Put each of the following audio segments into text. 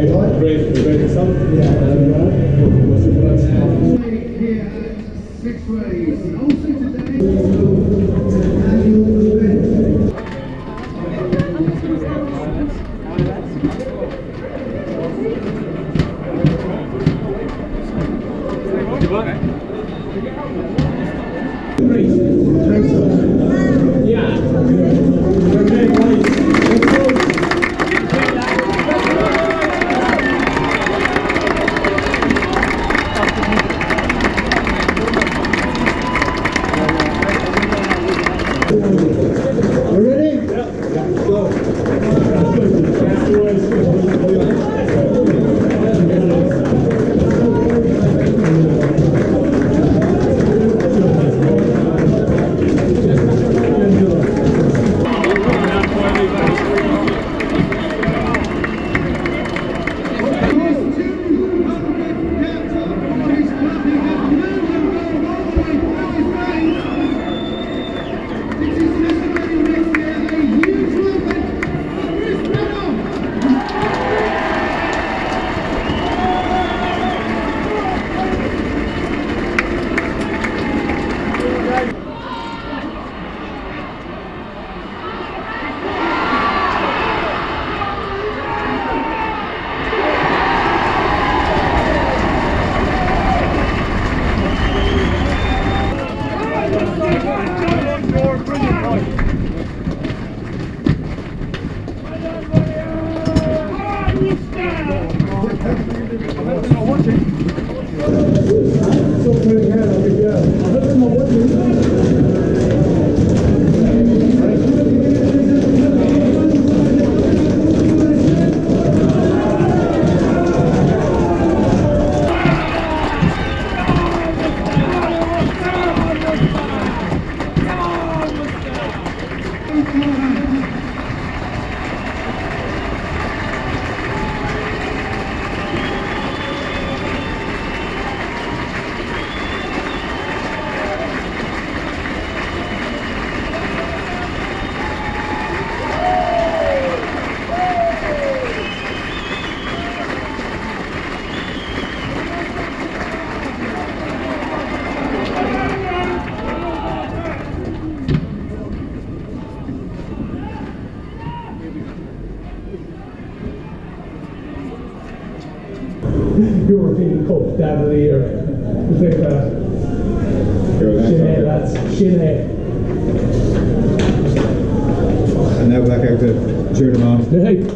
Great result. Yeah. Here, 6 ways. And also today. Yeah. Okay. European Cup Dad of the Year. Click that. Shinhei, lads. Shinhei. And now back out to cheer them on. Hey.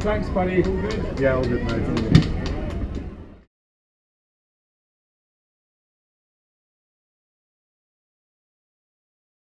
Thanks, buddy. Yeah, all good, mate.